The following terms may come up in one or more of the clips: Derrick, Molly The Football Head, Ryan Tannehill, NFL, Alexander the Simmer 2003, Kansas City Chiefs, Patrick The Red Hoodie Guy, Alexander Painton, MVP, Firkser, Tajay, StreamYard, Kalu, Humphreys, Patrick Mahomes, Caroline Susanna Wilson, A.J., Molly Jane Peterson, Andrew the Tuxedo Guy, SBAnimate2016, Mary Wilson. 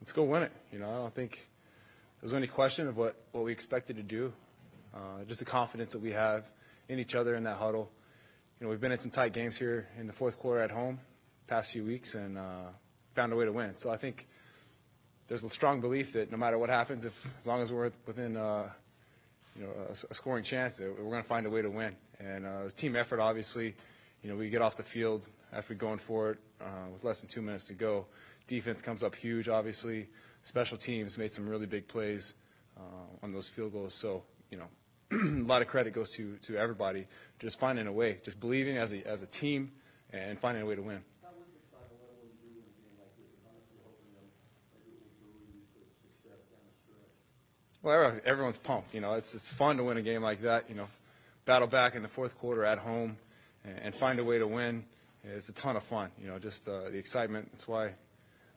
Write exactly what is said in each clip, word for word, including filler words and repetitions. let's go win it. You know, I don't think there's any question of what, what we expected to do. Uh, just the confidence that we have in each other in that huddle. You know, we've been in some tight games here in the fourth quarter at home past few weeks and uh, found a way to win. So I think there's a strong belief that no matter what happens, if as long as we're within uh, you know, a, a scoring chance, that we're going to find a way to win. And uh, it's team effort, obviously. You know, we get off the field after going for it uh, with less than two minutes to go. Defense comes up huge, obviously. Special teams made some really big plays uh, on those field goals. So, you know, a lot of credit goes to, to everybody just finding a way, just believing as a, as a team and finding a way to win. Well, everyone's pumped. You know, it's, it's fun to win a game like that. You know, battle back in the fourth quarter at home and, and find a way to win. It's a ton of fun. You know, just uh, the excitement. That's why,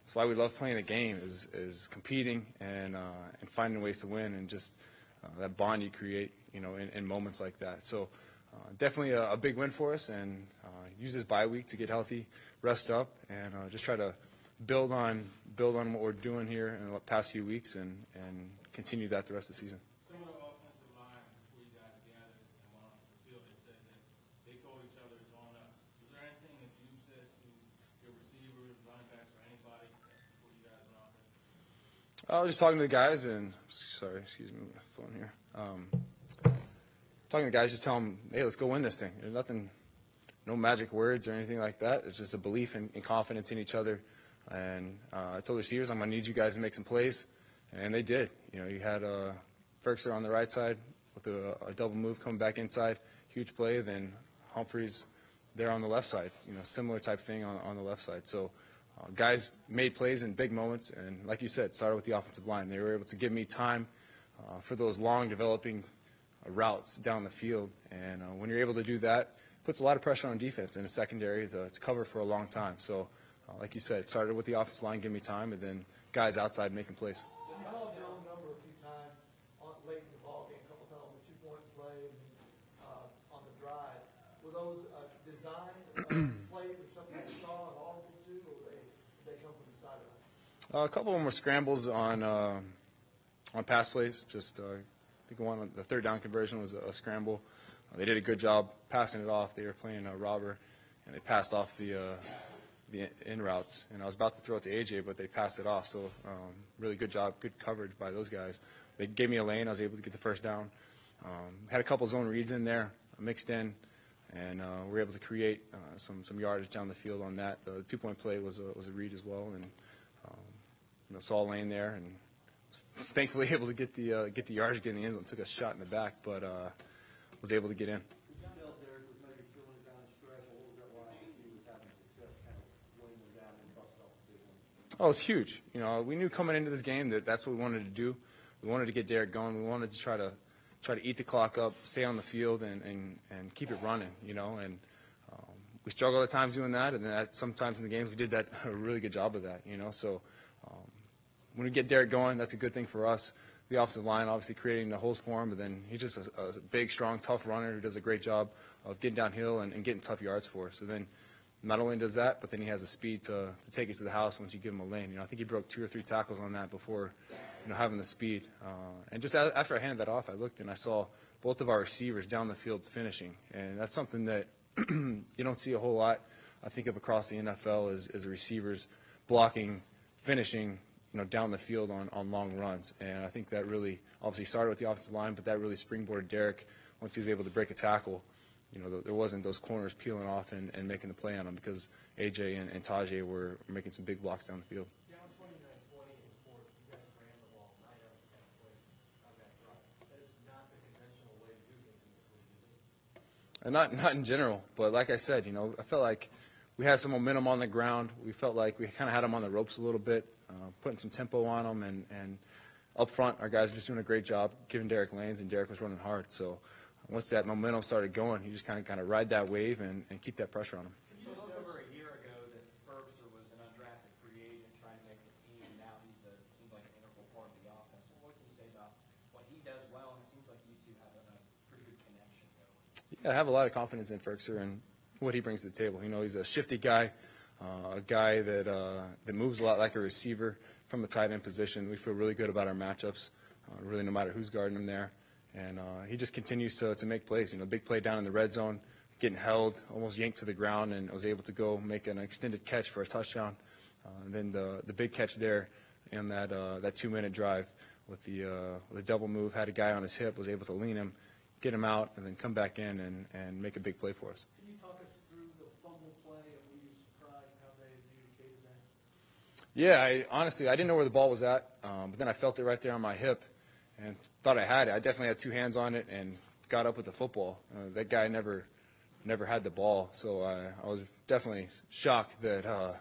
that's why we love playing the game is, is competing and, uh, and finding ways to win and just uh, that bond you create, you know, in, in moments like that. So uh, definitely a, a big win for us, and uh, use this bye week to get healthy, rest up, and uh, just try to build on build on what we're doing here in the past few weeks and, and continue that the rest of the season. Some of the offensive line before you guys gathered and went off the field, they said that they told each other it's on us. Was there anything that you said to your receivers, running backs, or anybody before you guys went off there? I was just talking to the guys, and sorry, excuse me, my phone here. Um, talking to the guys, just tell them, hey, let's go win this thing. There's nothing, no magic words or anything like that. It's just a belief and, and confidence in each other. And uh, I told the receivers, I'm going to need you guys to make some plays. And they did. You know, you had uh, Firkser on the right side with a, a double move coming back inside, huge play. Then Humphreys there on the left side, you know, similar type thing on, on the left side. So uh, guys made plays in big moments. And like you said, started with the offensive line. They were able to give me time uh, for those long developing uh, routes down the field. And uh, when you're able to do that, it puts a lot of pressure on defense in a secondary to, to cover for a long time. So uh, like you said, it started with the offensive line, give me time, and then guys outside making plays. Uh, a couple of them were scrambles on uh, on pass plays. Just uh, I think one the third down conversion was a, a scramble. Uh, they did a good job passing it off. They were playing a robber, and they passed off the uh, the in routes. And I was about to throw it to A J, but they passed it off. So um, really good job, good coverage by those guys. They gave me a lane. I was able to get the first down. Um, had a couple zone reads in there, mixed in, and uh, we were able to create uh, some some yardage down the field on that. The two point play was a, was a read as well, and. Um, You know, saw a lane there, and was thankfully able to get the uh, get the yardage, get in the end zone. Took a shot in the back, but uh, was able to get in. Oh, it's huge. You know, we knew coming into this game that that's what we wanted to do. We wanted to get Derrick going. We wanted to try to try to eat the clock up, stay on the field, and and, and keep it running. You know, and um, we struggled at times doing that, and then at, sometimes in the games we did that a really good job of that. You know, so. Um, when we get Derrick going, that's a good thing for us. The offensive line obviously creating the holes for him, but then he's just a, a big, strong, tough runner who does a great job of getting downhill and, and getting tough yards for us. So then not only does that, but then he has the speed to, to take it to the house once you give him a lane. You know, I think he broke two or three tackles on that before, you know, having the speed. Uh, and just a, after I handed that off, I looked and I saw both of our receivers down the field finishing, and that's something that you don't see a whole lot, I think, of across the N F L is, is receivers blocking, finishing, you know, down the field on, on long runs. And I think that really obviously started with the offensive line, but that really springboarded Derrick once he was able to break a tackle. You know, there wasn't those corners peeling off and, and making the play on him because A J and, and Tajay were making some big blocks down the field. Down twenty-nine twenty in fourth, you guys ran the ball nine out of ten plays on that drive. That is not the conventional way to do things in this league, is it? And not, not in general, but like I said, you know, I felt like we had some momentum on the ground. We felt like we kind of had them on the ropes a little bit, uh, putting some tempo on them. And, and up front, our guys were just doing a great job giving Derrick lanes, and Derrick was running hard. So once that momentum started going, you just kind of kind of ride that wave and, and keep that pressure on them. It was just over a year ago that Firkser was an undrafted free agent trying to make the team, and now he's a, seems like an integral part of the offense. What can you say about what he does well? And it seems like you two have a pretty good connection going. Yeah, I have a lot of confidence in Firkser and what he brings to the table. You know, he's a shifty guy, uh, a guy that uh, that moves a lot like a receiver. from the tight end position. We feel really good about our matchups, uh, really no matter who's guarding him there. And uh, he just continues to, to make plays. You know, big play down in the red zone, getting held, almost yanked to the ground, and was able to go make an extended catch for a touchdown. Uh, and then the, the big catch there in that, uh, that two-minute drive with the, uh, the double move, had a guy on his hip, was able to lean him, get him out, and then come back in and, and make a big play for us. Can you talk us through the fumble play and were you surprised how they adjudicated that? Yeah, I, honestly, I didn't know where the ball was at, um, but then I felt it right there on my hip and thought I had it. I definitely had two hands on it and got up with the football. Uh, that guy never never had the ball, so uh, I was definitely shocked that uh,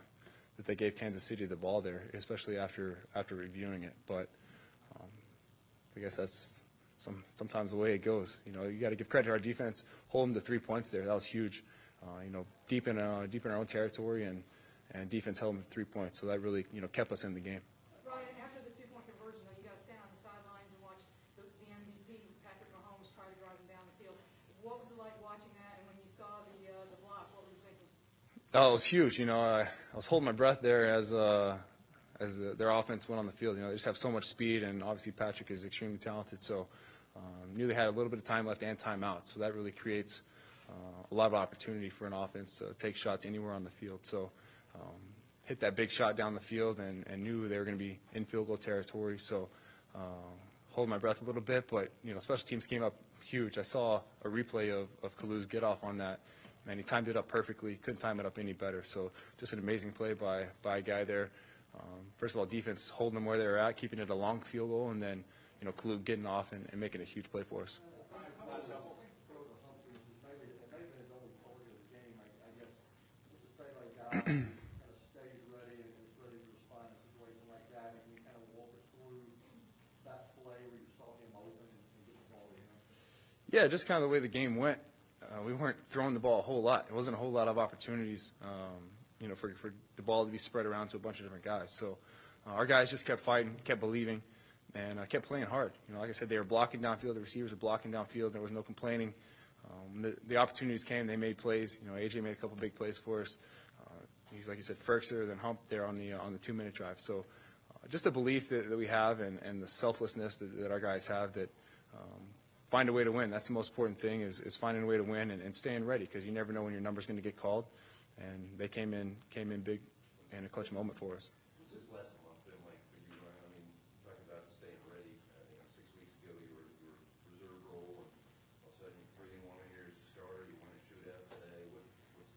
that they gave Kansas City the ball there, especially after after reviewing it. But um, I guess that's some, sometimes the way it goes. You know, you got to give credit to our defense, hold them to three points there. That was huge. Uh, you know, deep in uh, deep in our own territory, and and defense held them to three points, so that really you know kept us in the game. Ryan, after the two point conversion, though, you got to stand on the sidelines and watch the, the M V P Patrick Mahomes try to drive him down the field. What was it like watching that? And when you saw the uh, the block, what were you thinking? Oh, it was huge. You know, I, I was holding my breath there as uh, as the, their offense went on the field. You know, they just have so much speed, and obviously Patrick is extremely talented. So um, knew they had a little bit of time left and time out. So that really creates uh, a lot of opportunity for an offense to take shots anywhere on the field. So um, hit that big shot down the field, and, and knew they were going to be in field goal territory. So uh, hold my breath a little bit, but you know, special teams came up huge. I saw a replay of, of Kalu's get off on that. And he timed it up perfectly. Couldn't time it up any better. So just an amazing play by, by a guy there. Um, first of all, defense holding them where they were at, keeping it a long field goal, and then, you know, Kalu getting off and, and making a huge play for us. Yeah, just kind of the way the game went. Uh, we weren't throwing the ball a whole lot. It wasn't a whole lot of opportunities, um, you know, for, for the ball to be spread around to a bunch of different guys. So uh, our guys just kept fighting, kept believing, and uh, kept playing hard. You know, like I said, they were blocking downfield. The receivers were blocking downfield. There was no complaining. Um, the, the opportunities came. They made plays. You know, A J made a couple big plays for us. Uh, he's, like you said, Firkser, then Hump there on the uh, on the two-minute drive. So uh, just a belief that, that we have, and, and the selflessness that, that our guys have that um, – find a way to win. That's the most important thing is, is finding a way to win and, and staying ready, because you never know when your number's going to get called. And they came in came in big in a clutch moment for us. What's this last month been like for you, Ryan? I mean, talking about staying ready. Uh, you know, six weeks ago you were, you were reserve role, and all of a sudden you really want to hear as a starter. You want to shoot out today. What, what's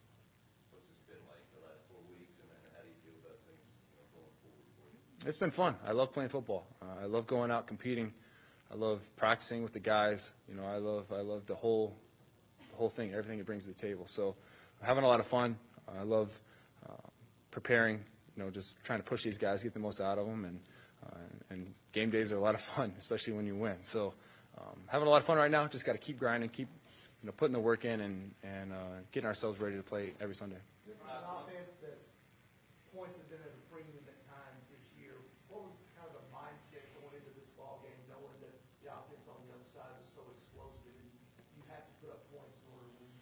what's this been like the last four weeks, and how do you feel about things you know, going forward for you? It's been fun. I love playing football. Uh, I love going out competing. I love practicing with the guys. You know, I love I love the whole the whole thing, everything it brings to the table. So I'm having a lot of fun. I love uh, preparing, you know, just trying to push these guys, get the most out of them. And, uh, and game days are a lot of fun, especially when you win. So um, having a lot of fun right now. Just got to keep grinding, keep, you know, putting the work in and, and uh, getting ourselves ready to play every Sunday. This is an offense that points have been a premium at times this year. What was kind of the mindset going into this ball game, knowing that the offense on the other side is so explosive and you have to put up points in order to win?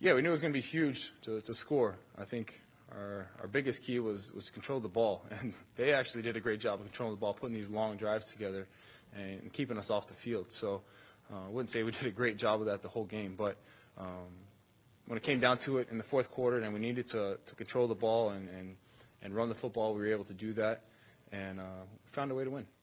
Yeah, we knew it was going to be huge to, to score. I think our our biggest key was, was to control the ball, and they actually did a great job of controlling the ball, putting these long drives together and keeping us off the field. So uh, I wouldn't say we did a great job of that the whole game, but um, when it came down to it in the fourth quarter and we needed to, to control the ball and, and, and run the football, we were able to do that, and uh, found a way to win.